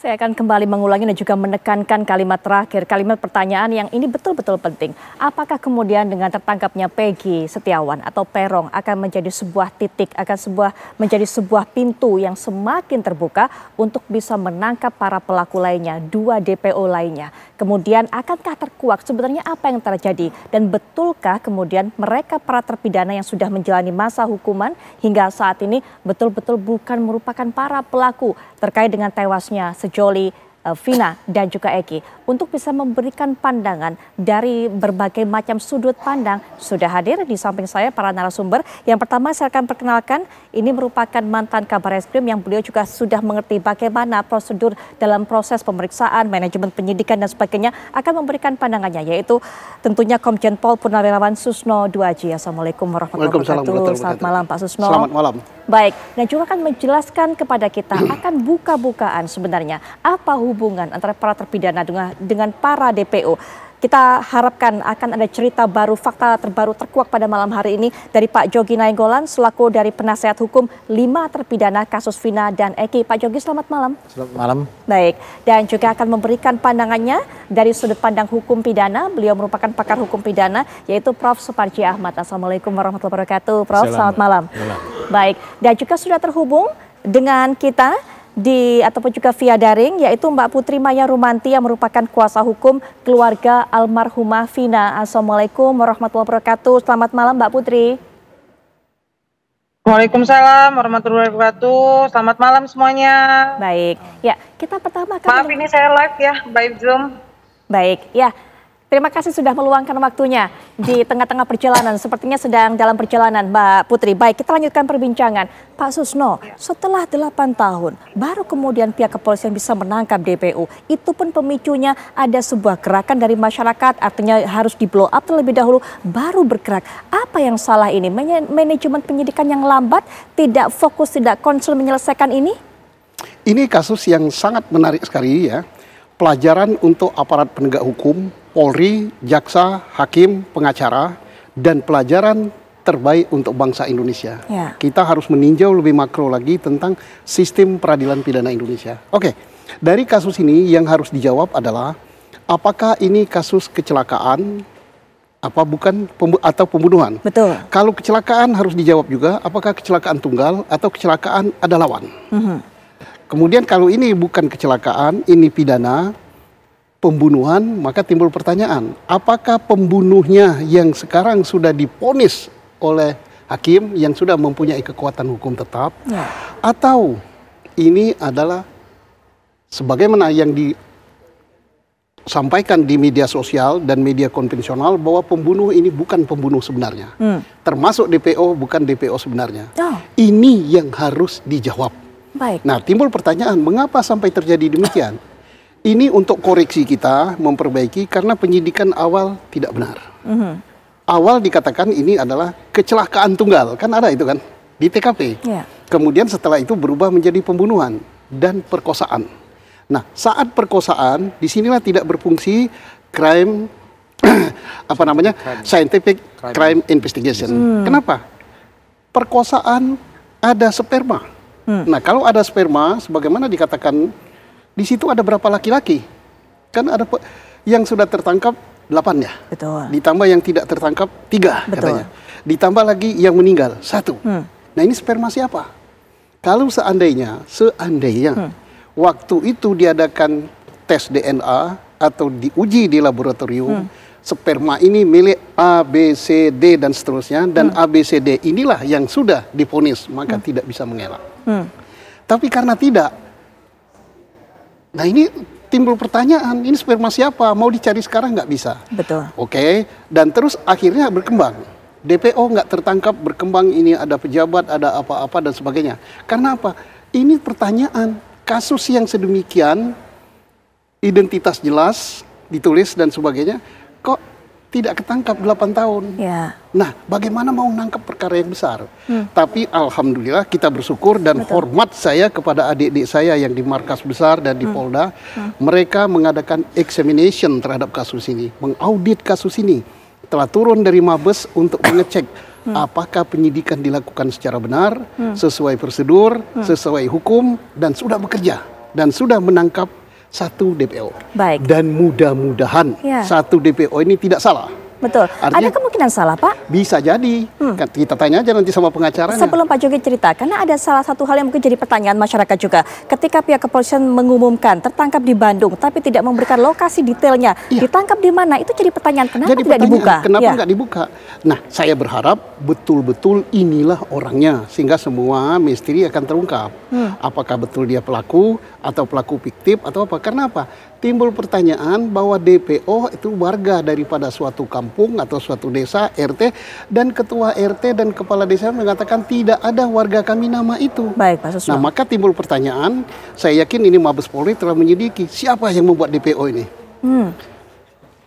Saya akan kembali mengulangi dan juga menekankan kalimat terakhir, kalimat pertanyaan yang ini betul-betul penting. Apakah kemudian dengan tertangkapnya Pegi Setiawan atau Perong akan menjadi sebuah titik, menjadi sebuah pintu yang semakin terbuka untuk bisa menangkap para pelaku lainnya, dua DPO lainnya. Kemudian akankah terkuak sebenarnya apa yang terjadi dan betulkah kemudian mereka para terpidana yang sudah menjalani masa hukuman hingga saat ini betul-betul bukan merupakan para pelaku terkait dengan tewasnya Jolly Vina dan juga Eki. Untuk bisa memberikan pandangan dari berbagai macam sudut pandang sudah hadir di samping saya para narasumber. Yang pertama saya akan perkenalkan, ini merupakan mantan Kabareskrim yang beliau juga sudah mengerti bagaimana prosedur dalam proses pemeriksaan, manajemen penyidikan dan sebagainya, akan memberikan pandangannya, yaitu tentunya Komjen Pol Purnawirawan Susno Duadji. Assalamualaikum warahmatullahi wabarakatuh. Selamat malam Pak Susno. Selamat malam. Baik, dan juga akan menjelaskan kepada kita akan buka-bukaan sebenarnya apa hubungan antara para terpidana dengan para DPO. Kita harapkan akan ada cerita baru, fakta terbaru terkuak pada malam hari ini dari Pak Jogi Nainggolan selaku dari penasehat hukum 5 terpidana kasus Vina dan Eki. Pak Jogi, selamat malam. Selamat malam. Baik, dan juga akan memberikan pandangannya dari sudut pandang hukum pidana. Beliau merupakan pakar hukum pidana, yaitu Prof. Suparji Ahmad. Assalamualaikum warahmatullahi wabarakatuh. Prof, selamat malam. Baik, dan juga sudah terhubung dengan kita ataupun juga via daring, yaitu Mbak Putri Maya Rumanti yang merupakan kuasa hukum keluarga almarhumah Vina. Assalamualaikum warahmatullahi wabarakatuh. Selamat malam Mbak Putri. Waalaikumsalam warahmatullahi wabarakatuh. Selamat malam semuanya. Baik, ya kita pertama kali. Maaf ini saya live ya, by Zoom. Baik, ya. Terima kasih sudah meluangkan waktunya di tengah-tengah perjalanan. Sepertinya sedang dalam perjalanan Mbak Putri. Baik, kita lanjutkan perbincangan. Pak Susno, setelah 8 tahun, baru kemudian pihak kepolisian bisa menangkap DPO. Itu pun pemicunya ada sebuah gerakan dari masyarakat, artinya harus di-blow up terlebih dahulu, baru bergerak. Apa yang salah ini? Manajemen penyidikan yang lambat, tidak fokus, tidak konsen menyelesaikan ini? Ini kasus yang sangat menarik sekali ya. Pelajaran untuk aparat penegak hukum, Polri, jaksa, hakim, pengacara, dan pelajaran terbaik untuk bangsa Indonesia. Ya. Kita harus meninjau lebih makro lagi tentang sistem peradilan pidana Indonesia. Oke, dari kasus ini yang harus dijawab adalah apakah ini kasus kecelakaan, apa bukan atau pembunuhan? Betul. Kalau kecelakaan harus dijawab juga, apakah kecelakaan tunggal atau kecelakaan ada lawan? Kemudian kalau ini bukan kecelakaan, ini pidana, pembunuhan, maka timbul pertanyaan, apakah pembunuhnya yang sekarang sudah diponis oleh hakim yang sudah mempunyai kekuatan hukum tetap, ya, atau ini adalah sebagaimana yang disampaikan di media sosial dan media konvensional bahwa pembunuh ini bukan pembunuh sebenarnya, termasuk DPO bukan DPO sebenarnya. Oh. Ini yang harus dijawab. Baik. Nah, timbul pertanyaan, mengapa sampai terjadi demikian? Ini untuk koreksi kita, memperbaiki, karena penyidikan awal tidak benar. Awal dikatakan ini adalah kecelakaan tunggal, kan ada itu kan, di TKP. Yeah. Kemudian setelah itu berubah menjadi pembunuhan dan perkosaan. Nah, saat perkosaan, disinilah tidak berfungsi crime, apa namanya, scientific crime investigation. Kenapa? Perkosaan ada sperma. Nah, kalau ada sperma, sebagaimana dikatakan, di situ ada berapa laki-laki? Kan ada yang sudah tertangkap 8 ya? Betul. Ditambah yang tidak tertangkap 3 katanya. Ditambah lagi yang meninggal 1. Nah, ini sperma siapa? Kalau seandainya waktu itu diadakan tes DNA atau diuji di laboratorium, sperma ini milik A, B, C, D dan seterusnya, dan A, B, C, D inilah yang sudah diponis, maka tidak bisa mengelak. Tapi karena tidak, nah ini timbul pertanyaan, ini sperma siapa? Mau dicari sekarang nggak bisa. Betul. Oke, dan terus akhirnya berkembang. DPO nggak tertangkap, berkembang, ini ada pejabat, ada apa-apa dan sebagainya. Karena apa? Ini pertanyaan, kasus yang sedemikian, identitas jelas, ditulis dan sebagainya, kok tidak ketangkap 8 tahun. Ya. Nah, bagaimana mau nangkap perkara yang besar? Tapi alhamdulillah kita bersyukur dan hormat saya kepada adik-adik saya yang di markas besar dan di Polda. Mereka mengadakan examination terhadap kasus ini, mengaudit kasus ini. Telah turun dari Mabes untuk mengecek apakah penyidikan dilakukan secara benar, sesuai prosedur, sesuai hukum, dan sudah bekerja. dan sudah menangkap satu DPO. Baik. Dan mudah-mudahan satu DPO ini tidak salah. Betul. Artinya, ada kemungkinan salah, Pak? Bisa jadi. Kita tanya aja nanti sama pengacaranya. Sebelum Pak Jogi cerita, karena ada salah satu hal yang mungkin jadi pertanyaan masyarakat juga. Ketika pihak kepolisian mengumumkan tertangkap di Bandung, tapi tidak memberikan lokasi detailnya, ditangkap di mana? Itu jadi pertanyaan, kenapa jadi tidak dibuka? Kenapa nggak dibuka? Nah, saya berharap betul-betul inilah orangnya, sehingga semua misteri akan terungkap. Apakah betul dia pelaku, atau pelaku fiktif, atau apa? Karena apa? Timbul pertanyaan bahwa DPO itu warga daripada suatu kampung atau suatu desa, RT, dan ketua RT dan kepala desa mengatakan tidak ada warga kami nama itu. Baik, Pak Susno. Nah, maka timbul pertanyaan, saya yakin ini Mabes Polri telah menyelidiki siapa yang membuat DPO ini.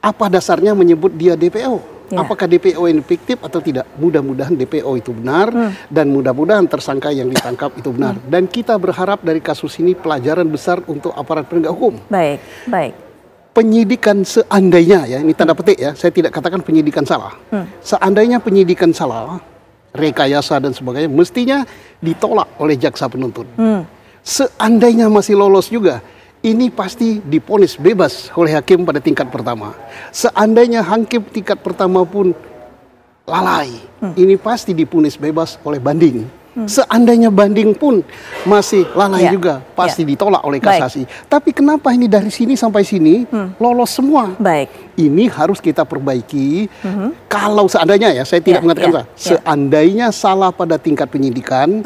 Apa dasarnya menyebut dia DPO? Apakah DPO ini fiktif atau tidak? Mudah-mudahan DPO itu benar dan mudah-mudahan tersangka yang ditangkap itu benar. Dan kita berharap dari kasus ini pelajaran besar untuk aparat penegak hukum. Baik, baik. Penyidikan seandainya ya, ini tanda petik ya, saya tidak katakan penyidikan salah. Seandainya penyidikan salah, rekayasa dan sebagainya, mestinya ditolak oleh jaksa penuntut. Seandainya masih lolos juga, ini pasti diponis bebas oleh hakim pada tingkat pertama. Seandainya hakim tingkat pertama pun lalai, ini pasti diponis bebas oleh banding. Seandainya banding pun masih lalai juga, pasti ditolak oleh kasasi. Baik. Tapi kenapa ini dari sini sampai sini lolos semua? Baik. Ini harus kita perbaiki. Kalau seandainya ya, saya tidak mengatakan seandainya salah pada tingkat penyidikan,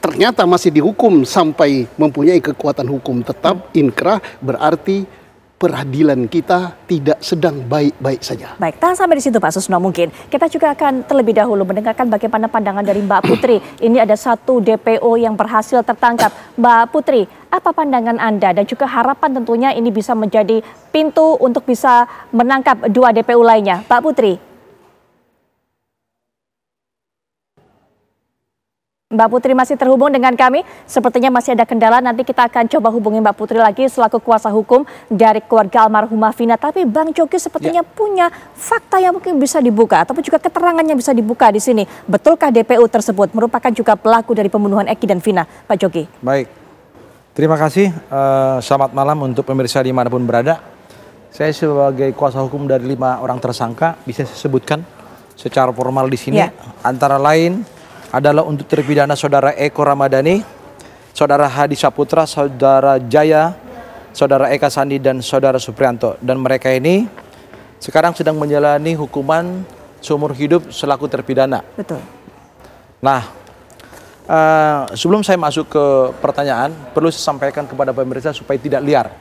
ternyata masih dihukum sampai mempunyai kekuatan hukum tetap inkrah, berarti peradilan kita tidak sedang baik-baik saja. Baik, tahan sampai di situ Pak Susno mungkin. Kita juga akan terlebih dahulu mendengarkan bagaimana pandangan dari Mbak Putri. Ini ada satu DPO yang berhasil tertangkap. Mbak Putri, apa pandangan Anda dan juga harapan tentunya ini bisa menjadi pintu untuk bisa menangkap dua DPO lainnya? Mbak Putri. Mbak Putri masih terhubung dengan kami, sepertinya masih ada kendala, nanti kita akan coba hubungi Mbak Putri lagi selaku kuasa hukum dari keluarga almarhumah Vina. Tapi Bang Jogi sepertinya punya fakta yang mungkin bisa dibuka, ataupun juga keterangannya bisa dibuka di sini. Betulkah DPO tersebut merupakan juga pelaku dari pembunuhan Eki dan Vina, Pak Jogi? Baik, terima kasih. Selamat malam untuk pemirsa dimanapun berada. Saya sebagai kuasa hukum dari 5 orang tersangka bisa saya sebutkan secara formal di sini, antara lain adalah untuk terpidana saudara Eko Ramadhani, saudara Hadis Saputra, saudara Jaya, saudara Eka Sandi, dan saudara Suprianto. Dan mereka ini sekarang sedang menjalani hukuman seumur hidup selaku terpidana. Betul. Nah, sebelum saya masuk ke pertanyaan, perlu saya sampaikan kepada pemirsa supaya tidak liar.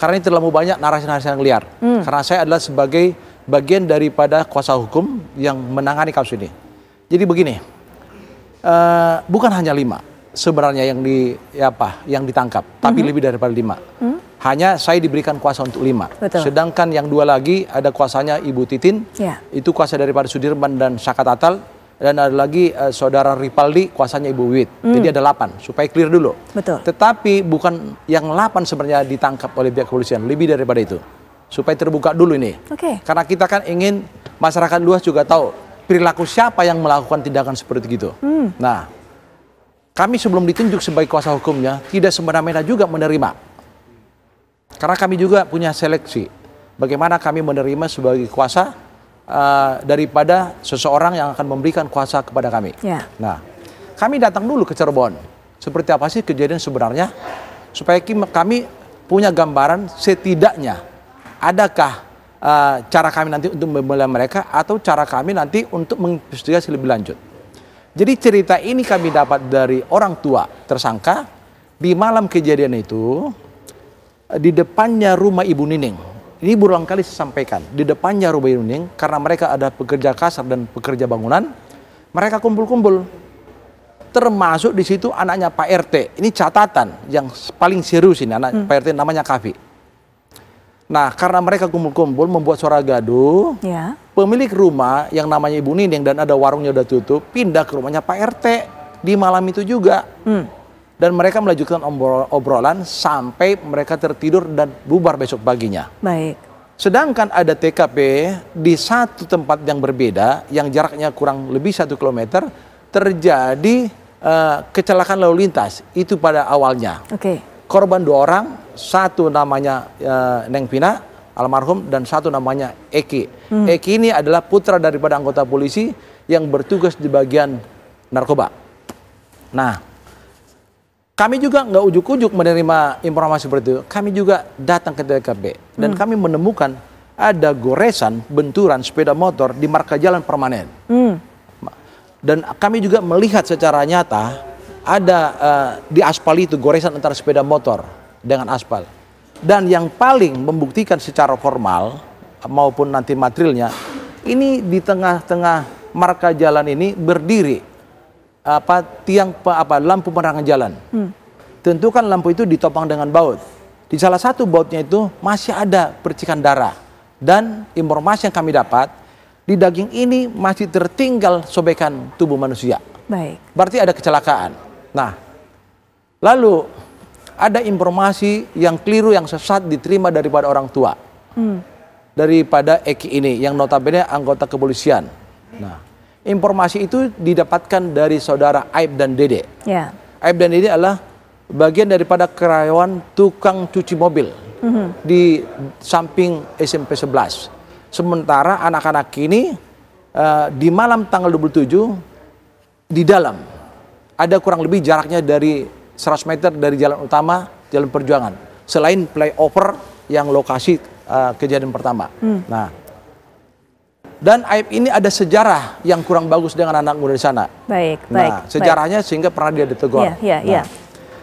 Karena ini terlalu banyak narasi-narasi yang liar. Karena saya adalah sebagai bagian daripada kuasa hukum yang menangani kasus ini. Jadi begini. Bukan hanya 5 sebenarnya yang ditangkap, tapi lebih daripada 5. Hanya saya diberikan kuasa untuk 5. Betul. Sedangkan yang 2 lagi ada kuasanya Ibu Titin, itu kuasa daripada Sudirman dan Syakat Atal, dan ada lagi saudara Ripaldi, kuasanya Ibu Wit. Jadi ada 8 supaya clear dulu. Betul. Tetapi bukan yang 8 sebenarnya ditangkap oleh pihak kepolisian, lebih daripada itu supaya terbuka dulu ini. Karena kita kan ingin masyarakat luas juga tahu perilaku siapa yang melakukan tindakan seperti itu. Nah, kami sebelum ditunjuk sebagai kuasa hukumnya tidak semena-mena juga menerima. Karena kami juga punya seleksi. Bagaimana kami menerima sebagai kuasa daripada seseorang yang akan memberikan kuasa kepada kami. Nah, kami datang dulu ke Cirebon. Seperti apa sih kejadian sebenarnya? Supaya kami punya gambaran setidaknya adakah cara kami nanti untuk membela mereka atau cara kami nanti untuk menginvestigasi lebih lanjut. Jadi cerita ini kami dapat dari orang tua tersangka di malam kejadian itu di depannya rumah Ibu Nining. Ini berulang kali saya sampaikan di depannya rumah Ibu Nining karena mereka ada pekerja kasar dan pekerja bangunan. Mereka kumpul-kumpul. Termasuk di situ anaknya Pak RT. Ini catatan yang paling serius ini anak Pak RT namanya Kavi. Nah, karena mereka kumpul-kumpul membuat suara gaduh, pemilik rumah yang namanya Ibu Nining dan ada warungnya udah tutup, pindah ke rumahnya Pak RT di malam itu juga. Dan mereka melanjutkan obrolan sampai mereka tertidur dan bubar besok paginya. Baik. Sedangkan ada TKP di satu tempat yang berbeda, yang jaraknya kurang lebih 1 km, terjadi kecelakaan lalu lintas. Itu pada awalnya. korban dua orang, satu namanya Neng Pina almarhum dan satu namanya Eki. Eki ini adalah putra daripada anggota polisi yang bertugas di bagian narkoba. Nah, kami juga nggak ujuk-ujuk menerima informasi seperti itu. Kami juga datang ke TKP dan kami menemukan ada goresan benturan sepeda motor di marka jalan permanen. Dan kami juga melihat secara nyata ada di aspal itu goresan antara sepeda motor dengan aspal. Dan yang paling membuktikan secara formal maupun nanti materialnya, ini di tengah-tengah marka jalan ini berdiri lampu penerangan jalan. Tentu kan lampu itu ditopang dengan baut. Di salah satu bautnya itu masih ada percikan darah. Dan informasi yang kami dapat, di daging ini masih tertinggal sobekan tubuh manusia. Baik. Berarti ada kecelakaan. Nah, lalu ada informasi yang keliru, yang sesat diterima daripada orang tua. Daripada Eki ini, yang notabene anggota kepolisian. Nah, informasi itu didapatkan dari saudara Aib dan Dede. Aib dan Dede adalah bagian daripada karyawan tukang cuci mobil di samping SMP 11. Sementara anak-anak ini di malam tanggal 27, di dalam, ada kurang lebih jaraknya dari 100 meter dari jalan utama, jalan perjuangan. Selain flyover yang lokasi kejadian pertama. Nah, dan Aib ini ada sejarah yang kurang bagus dengan anak muda di sana. Baik, nah, sejarahnya sehingga pernah dia ditegur.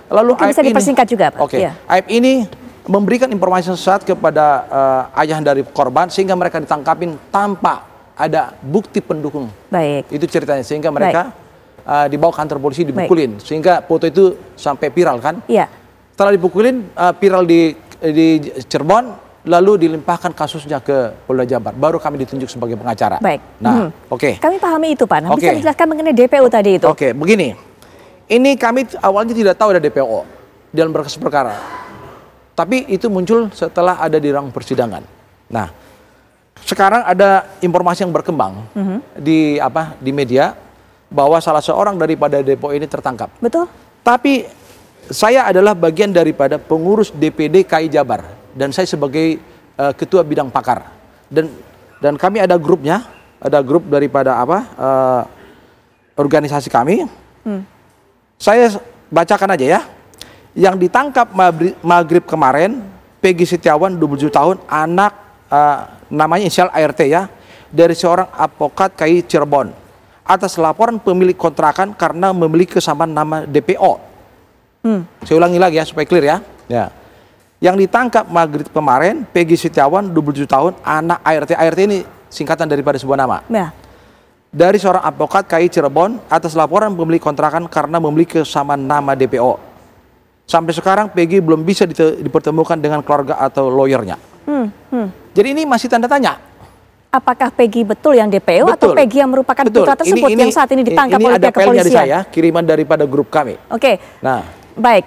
Lalu Aib bisa dipersingkat juga, Pak. Aib ini memberikan informasi sesat kepada ayah dari korban sehingga mereka ditangkapin tanpa ada bukti pendukung. Itu ceritanya sehingga mereka dibawa kantor polisi, dipukulin, sehingga foto itu sampai viral kan? Setelah dipukulin, viral di Cirebon, lalu dilimpahkan kasusnya ke Polda Jabar. Baru kami ditunjuk sebagai pengacara. Nah, kami pahami itu, Pak. Bisa dijelaskan mengenai DPO tadi itu? Begini. Ini kami awalnya tidak tahu ada DPO dalam berkas perkara. Tapi itu muncul setelah ada di ruang persidangan. Nah, sekarang ada informasi yang berkembang di media, bahwa salah seorang daripada DPO ini tertangkap. Betul. Tapi saya adalah bagian daripada pengurus DPD KI Jabar dan saya sebagai ketua bidang pakar. Dan kami ada grupnya, ada grup daripada organisasi kami. Saya bacakan aja ya. Yang ditangkap Maghrib kemarin, Pegi Setiawan 27 tahun, anak namanya inisial ART ya, dari seorang advokat KI Cirebon, atas laporan pemilik kontrakan karena memiliki kesamaan nama DPO. Saya ulangi lagi ya supaya clear ya. Yang ditangkap Maghrib kemarin, Pegi Setiawan 27 tahun, anak ART. ART ini singkatan daripada sebuah nama. Dari seorang advokat KI Cirebon atas laporan pemilik kontrakan karena memiliki kesamaan nama DPO. Sampai sekarang Pegi belum bisa dipertemukan dengan keluarga atau lawyernya. Jadi ini masih tanda tanya. Apakah Pegi betul yang DPO atau Pegi yang merupakan putra tersebut yang saat ini ditangkap oleh pihak kepolisian? Ini ada pelnya di saya, kiriman daripada grup kami. Nah, baik.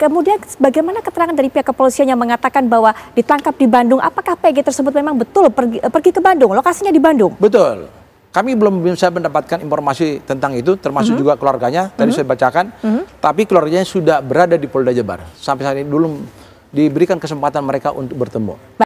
Kemudian bagaimana keterangan dari pihak kepolisian yang mengatakan bahwa ditangkap di Bandung? Apakah Pegi tersebut memang betul pergi ke Bandung? Lokasinya di Bandung? Betul. Kami belum bisa mendapatkan informasi tentang itu, termasuk juga keluarganya. Tadi saya bacakan, tapi keluarganya sudah berada di Polda Jabar. Sampai saat ini belum diberikan kesempatan mereka untuk bertemu.